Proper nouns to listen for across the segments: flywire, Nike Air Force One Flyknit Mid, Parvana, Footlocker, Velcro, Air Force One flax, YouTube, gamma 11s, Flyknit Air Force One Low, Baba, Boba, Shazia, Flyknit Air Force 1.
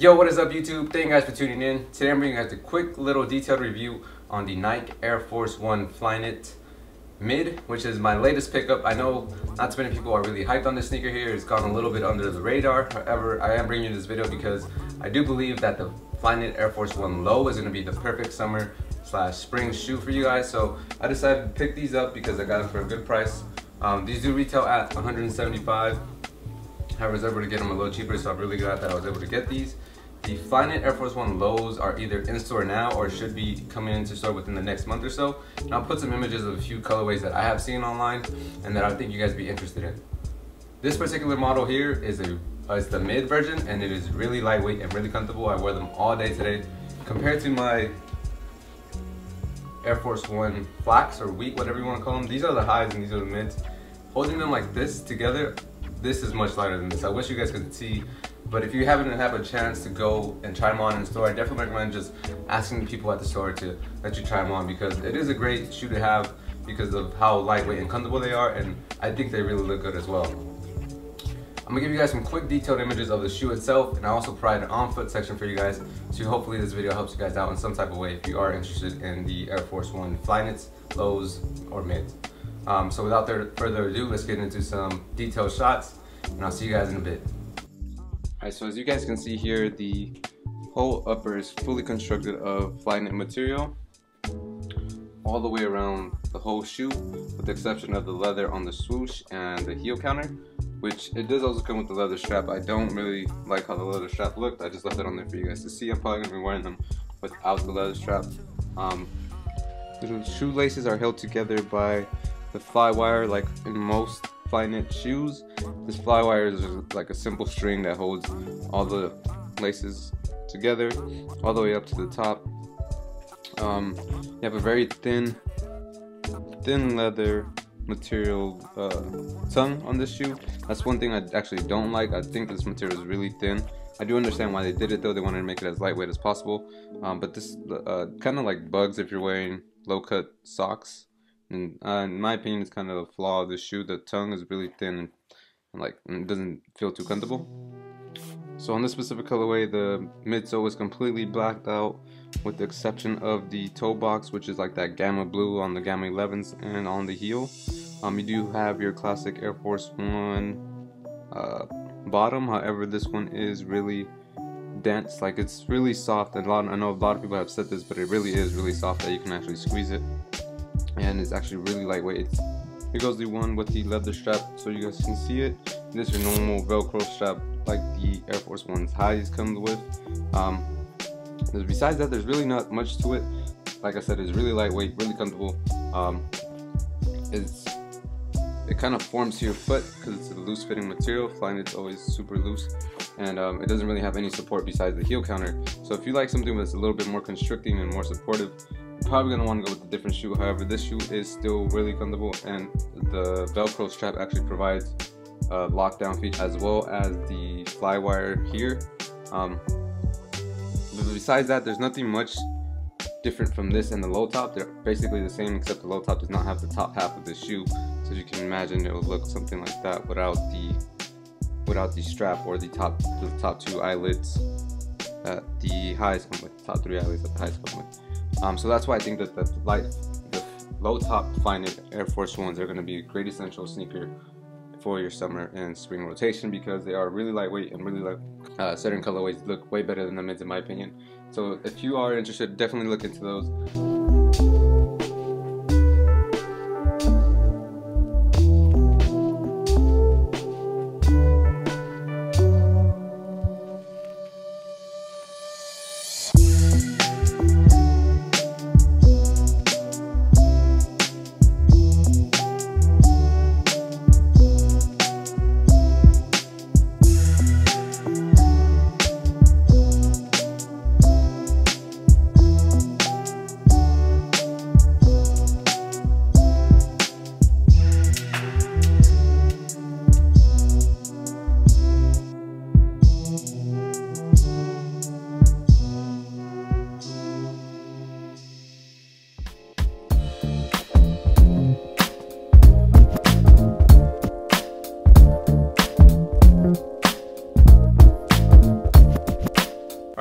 Yo, what is up YouTube? Thank you guys for tuning in. Today I'm bringing you guys a quick little detailed review on the Nike Air Force One Flyknit Mid, which is my latest pickup. I know not too many people are really hyped on this sneaker here. It's gone a little bit under the radar. However, I am bringing you this video because I do believe that the Flyknit Air Force One Low is gonna be the perfect summer / spring shoe for you guys. So I decided to pick these up because I got them for a good price. These do retail at $175. I was able to get them a little cheaper, so I'm really glad that I was able to get these. The Flyknit Air Force One Lows are either in store now or should be coming into store within the next month or so. And I'll put some images of a few colorways that I have seen online and that I think you guys would be interested in. This particular model here is it's the mid version, and it is really lightweight and really comfortable. I wore them all day today. Compared to my Air Force One flax or wheat, whatever you want to call them, these are the highs and these are the mids. Holding them like this together, this is much lighter than this. I wish you guys could see, but if you haven't had a chance to go and try them on in the store, I definitely recommend just asking the people at the store to let you try them on, because it is a great shoe to have because of how lightweight and comfortable they are, and I think they really look good as well. I'm gonna give you guys some quick detailed images of the shoe itself, and I also provide an on-foot section for you guys, so hopefully this video helps you guys out in some type of way if you are interested in the Air Force One Flyknits, Lows, or Mids. So without further ado, let's get into some detailed shots, and I'll see you guys in a bit. Alright, so as you guys can see here, the whole upper is fully constructed of Flyknit material all the way around the whole shoe, with the exception of the leather on the swoosh and the heel counter, which it does also come with the leather strap. I don't really like how the leather strap looked. I just left it on there for you guys to see. I'm probably going to be wearing them without the leather strap. The shoelaces are held together by the flywire, like in most Flyknit shoes. This flywire is like a simple string that holds all the laces together all the way up to the top. You have a very thin leather material tongue on this shoe. That's one thing I actually don't like. I think this material is really thin. I do understand why they did it though. They wanted to make it as lightweight as possible. But this kind of like bugs if you're wearing low cut socks. And in my opinion, it's kind of a flaw of the shoe. The tongue is really thin and it doesn't feel too comfortable. So on this specific colorway, the midsole is completely blacked out, with the exception of the toe box, which is like that gamma blue on the gamma 11s and on the heel. You do have your classic Air Force One bottom. However, this one is really dense. Like, it's really soft. I know a lot of people have said this, but it really is really soft that you can actually squeeze it. And it's actually really lightweight. Here goes the one with the leather strap so you guys can see it. This is your normal Velcro strap like the Air Force One's highs comes with. Besides that, there's really not much to it. Like I said, it's really lightweight, really comfortable. It kind of forms to your foot because it's a loose fitting material. Flyknit's always super loose, and it doesn't really have any support besides the heel counter. So if you like something that's a little bit more constricting and more supportive, probably going to want to go with a different shoe. However, this shoe is still really comfortable, and the Velcro strap actually provides a lockdown feature as well as the flywire here. Besides that, there's nothing much different from this and the low top. They're basically the same, except the low top does not have the top half of the shoe. So as you can imagine, it will look something like that without the strap or the top two eyelets that the highs come with, the top three eyelets that the highs come with. So that's why I think that the low top Flyknit Air Force Ones are going to be a great essential sneaker for your summer and spring rotation, because they are really lightweight and really certain colorways look way better than the mids in my opinion. So if you are interested, definitely look into those.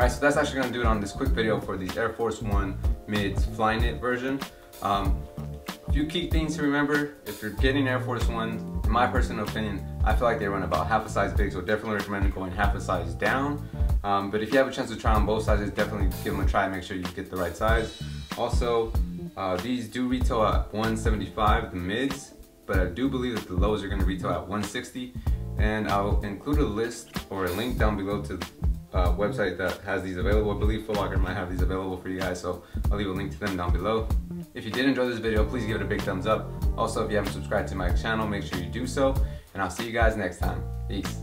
guys, so that's actually gonna do it on this quick video for the Air Force One Mid's Flyknit version. A few key things to remember if you're getting Air Force One, in my personal opinion, I feel like they run about half a size big, so definitely recommend going half a size down. But if you have a chance to try on both sizes, definitely give them a try and make sure you get the right size. Also, these do retail at $175, the mids, but I do believe that the lows are going to retail at $160. And I'll include a list or a link down below to a website that has these available. I believe Footlocker might have these available for you guys, so I'll leave a link to them down below. If you did enjoy this video, please give it a big thumbs up. Also, if you haven't subscribed to my channel, make sure you do so. And I'll see you guys next time. Peace.